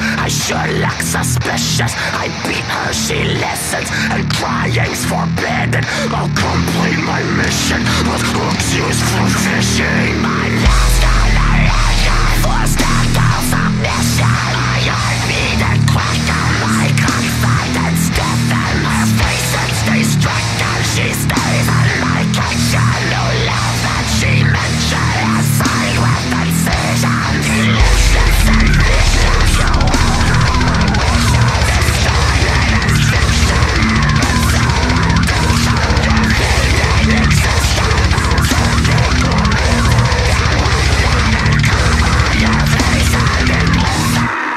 I sure look suspicious. I beat her, she listens, and crying's forbidden. I'll complete my mission with hooks used for fishing. My last generation forced into submission. I need and quicken my confidence, stiffen her face and stay stricken. She stays in my kitchen, no love that she mentioned. Aside with incision, illusions and visions. You welcome my wishes, distorted as fiction. But so unconditioned, defeated existence. So take your reason, then wait and uncover your face and emotion.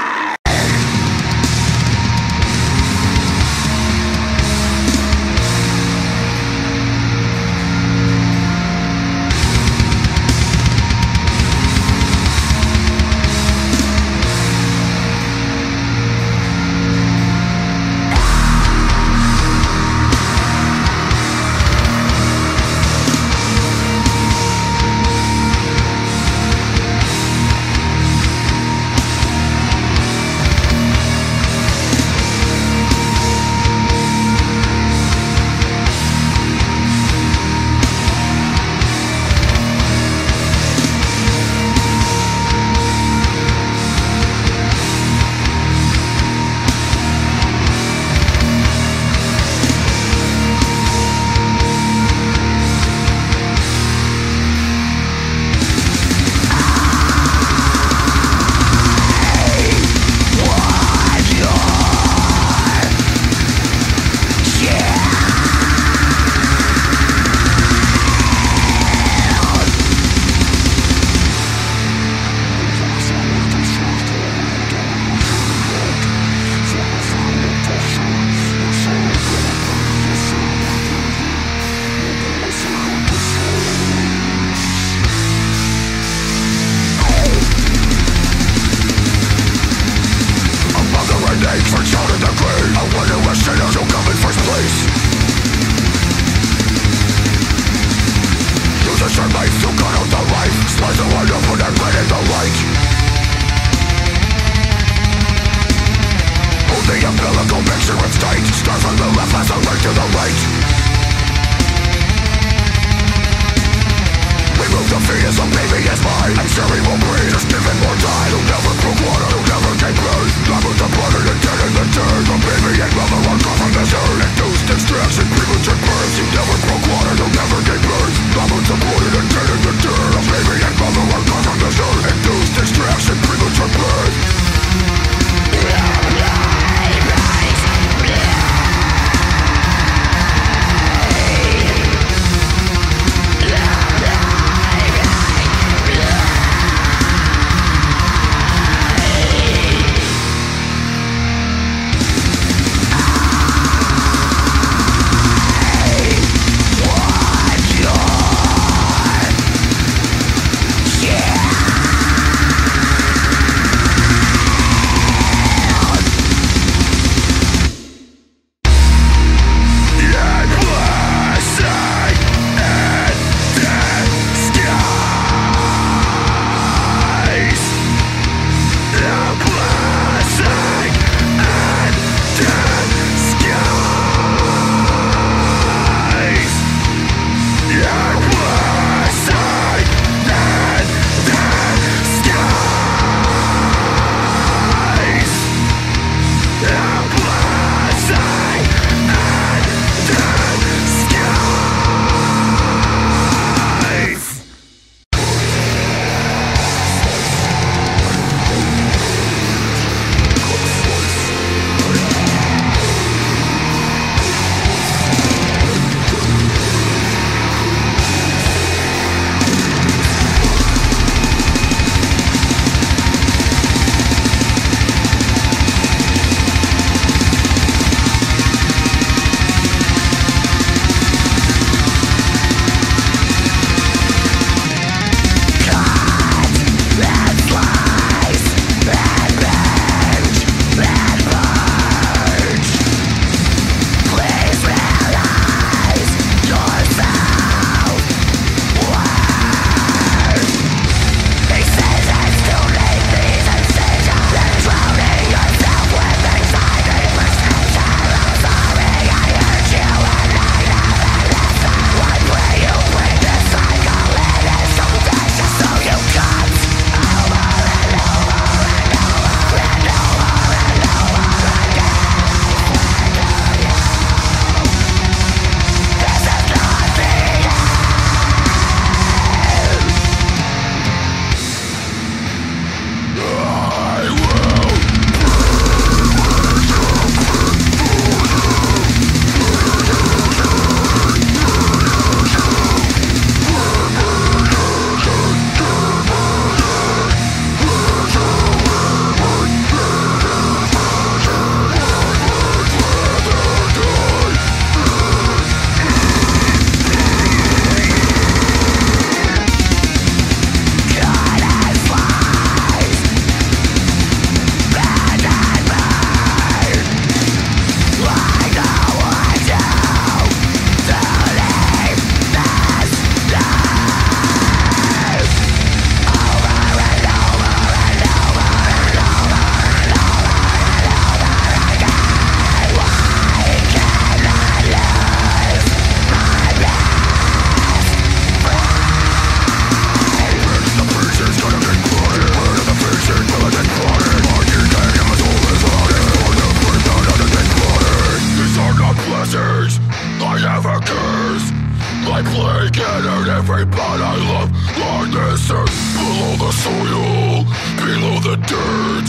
Likely gathered everybody I love on this earth. Below the soil, below the dirt,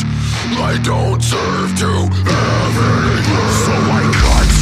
I don't serve to have any hurt. So I cut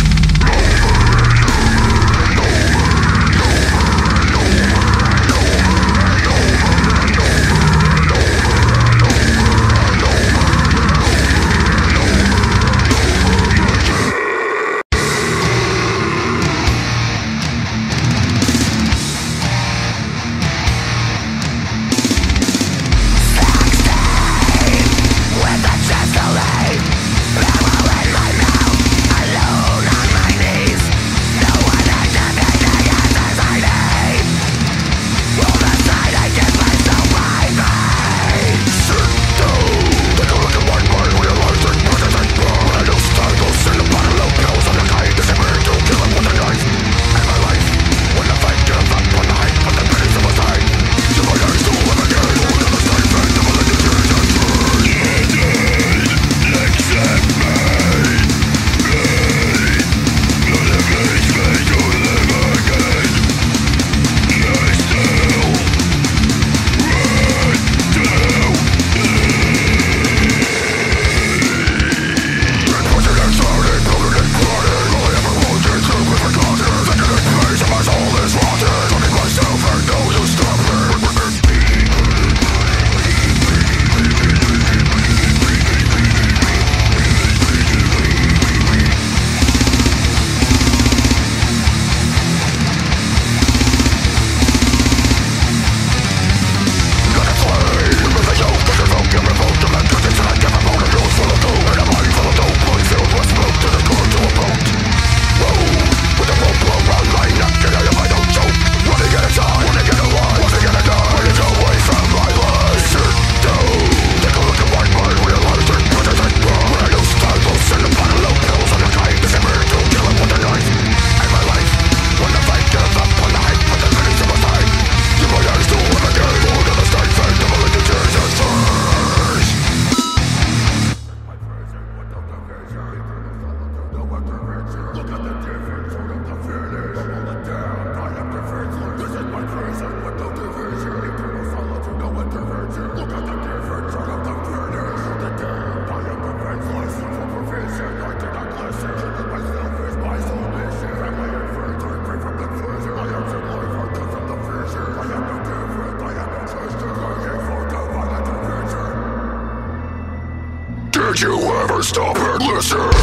you ever stop and listen?